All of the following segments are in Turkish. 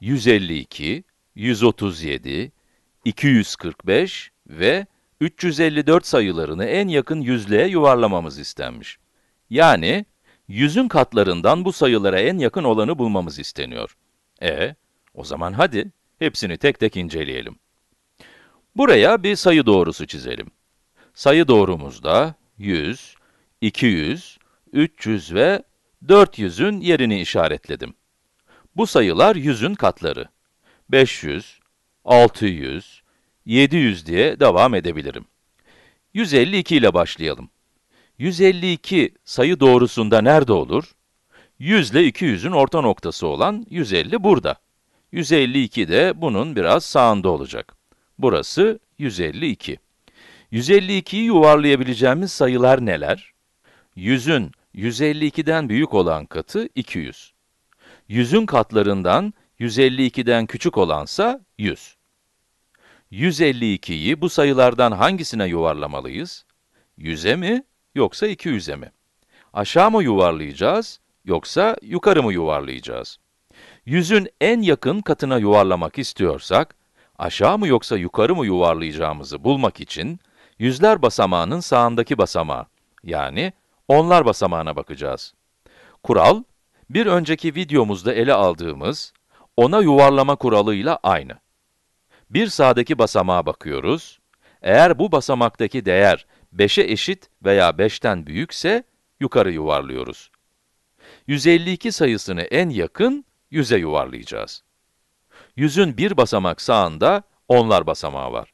152, 137, 245 ve 354 sayılarını en yakın yüzlüğe yuvarlamamız istenmiş. Yani, yüzün katlarından bu sayılara en yakın olanı bulmamız isteniyor. O zaman hadi, hepsini tek tek inceleyelim. Buraya bir sayı doğrusu çizelim. Sayı doğrumuzda 100, 200, 300 ve 400'ün yerini işaretledim. Bu sayılar 100'ün katları. 500, 600, 700 diye devam edebilirim. 152 ile başlayalım. 152 sayı doğrusunda nerede olur? 100 ile 200'ün orta noktası olan 150 burada. 152 de bunun biraz sağında olacak. Burası 152. 152'yi yuvarlayabileceğimiz sayılar neler? 100'ün 152'den büyük olan katı 200. 100'ün katlarından 152'den küçük olansa 100. 152'yi bu sayılardan hangisine yuvarlamalıyız? 100'e mi yoksa 200'e mi? Aşağı mı yuvarlayacağız yoksa yukarı mı yuvarlayacağız? 100'ün en yakın katına yuvarlamak istiyorsak, aşağı mı yoksa yukarı mı yuvarlayacağımızı bulmak için, yüzler basamağının sağındaki basamağa, yani onlar basamağına bakacağız. Kural, bir önceki videomuzda ele aldığımız ona yuvarlama kuralıyla aynı. Bir sağdaki basamağa bakıyoruz. Eğer bu basamaktaki değer 5'e eşit veya 5'ten büyükse yukarı yuvarlıyoruz. 152 sayısını en yakın 100'e yuvarlayacağız. 100'ün bir basamak sağında onlar basamağı var.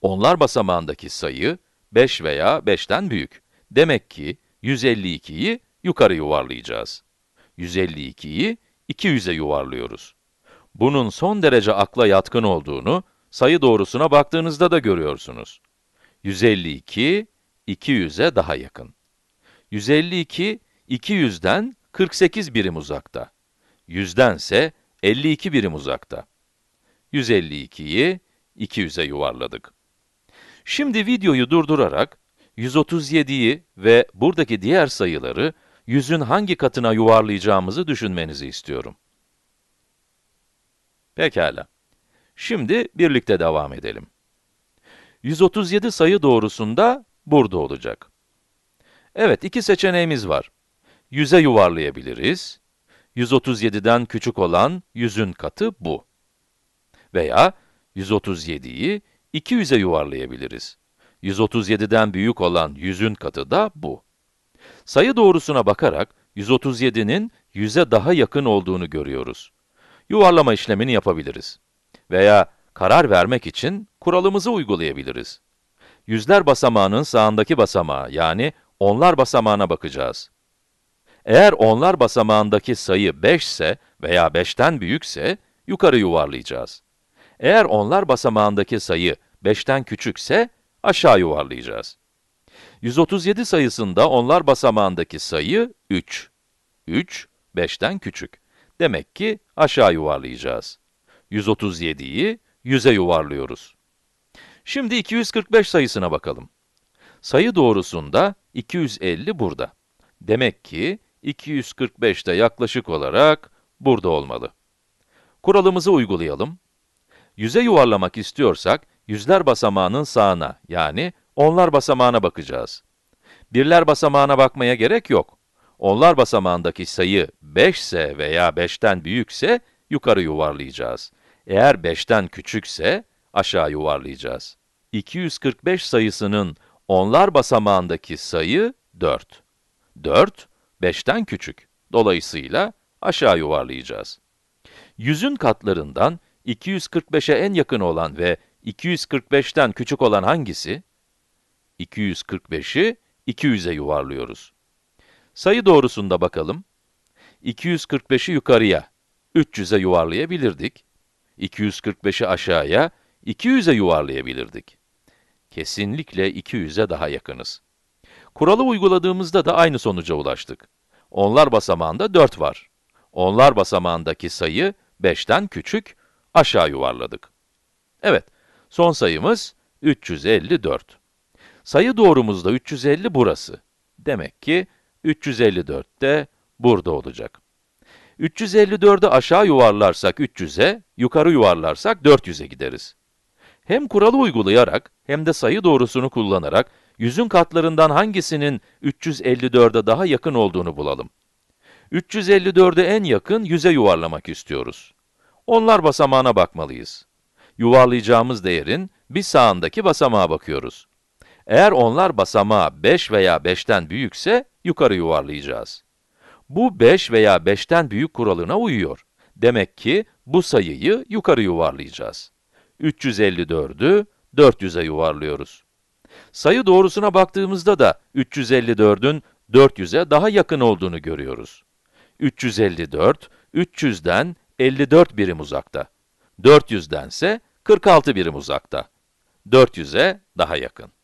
Onlar basamağındaki sayı 5 veya 5'ten büyük. Demek ki 152'yi yukarı yuvarlayacağız. 152'yi 200'e yuvarlıyoruz. Bunun son derece akla yatkın olduğunu, sayı doğrusuna baktığınızda da görüyorsunuz. 152, 200'e daha yakın. 152, 200'den 48 birim uzakta. 100'den ise 52 birim uzakta. 152'yi 200'e yuvarladık. Şimdi videoyu durdurarak, 137'yi ve buradaki diğer sayıları, 100'ün hangi katına yuvarlayacağımızı düşünmenizi istiyorum. Pekala. Şimdi birlikte devam edelim. 137 sayı doğrusunda burada olacak. Evet, iki seçeneğimiz var. 100'e yuvarlayabiliriz. 137'den küçük olan 100'ün katı bu. Veya 137'yi 200'e yuvarlayabiliriz. 137'den büyük olan 100'ün katı da bu. Sayı doğrusuna bakarak 137'nin 100'e daha yakın olduğunu görüyoruz. Yuvarlama işlemini yapabiliriz. Veya karar vermek için kuralımızı uygulayabiliriz. Yüzler basamağının sağındaki basamağa, yani onlar basamağına bakacağız. Eğer onlar basamağındaki sayı 5 ise veya 5'ten büyükse yukarı yuvarlayacağız. Eğer onlar basamağındaki sayı 5'ten küçükse aşağı yuvarlayacağız. 137 sayısında onlar basamağındaki sayı 3. 3, 5'ten küçük. Demek ki aşağı yuvarlayacağız. 137'yi 100'e yuvarlıyoruz. Şimdi 245 sayısına bakalım. Sayı doğrusunda 250 burada. Demek ki 245 de yaklaşık olarak burada olmalı. Kuralımızı uygulayalım. 100'e yuvarlamak istiyorsak, yüzler basamağının sağına, yani onlar basamağına bakacağız. Birler basamağına bakmaya gerek yok. Onlar basamağındaki sayı 5 ise veya 5'ten büyükse yukarı yuvarlayacağız. Eğer 5'ten küçükse aşağı yuvarlayacağız. 245 sayısının onlar basamağındaki sayı 4. 4, 5'ten küçük. Dolayısıyla aşağı yuvarlayacağız. 100'ün katlarından 245'e en yakın olan ve 245'ten küçük olan hangisi? 245'i 200'e yuvarlıyoruz. Sayı doğrusunda bakalım. 245'i yukarıya, 300'e yuvarlayabilirdik. 245'i aşağıya, 200'e yuvarlayabilirdik. Kesinlikle 200'e daha yakınız. Kuralı uyguladığımızda da aynı sonuca ulaştık. Onlar basamağında 4 var. Onlar basamağındaki sayı 5'ten küçük, aşağı yuvarladık. Evet, son sayımız 354. Sayı doğrumuzda 350 burası. Demek ki 354 de burada olacak. 354'ü aşağı yuvarlarsak 300'e, yukarı yuvarlarsak 400'e gideriz. Hem kuralı uygulayarak hem de sayı doğrusunu kullanarak 100'ün katlarından hangisinin 354'e daha yakın olduğunu bulalım. 354'e en yakın 100'e yuvarlamak istiyoruz. Onlar basamağına bakmalıyız. Yuvarlayacağımız değerin bir sağındaki basamağa bakıyoruz. Eğer onlar basamağı 5 veya 5'ten büyükse yukarı yuvarlayacağız. Bu 5 veya 5'ten büyük kuralına uyuyor. Demek ki bu sayıyı yukarı yuvarlayacağız. 354'ü 400'e yuvarlıyoruz. Sayı doğrusuna baktığımızda da 354'ün 400'e daha yakın olduğunu görüyoruz. 354, 300'den 54 birim uzakta. 400'den ise 46 birim uzakta. 400'e daha yakın.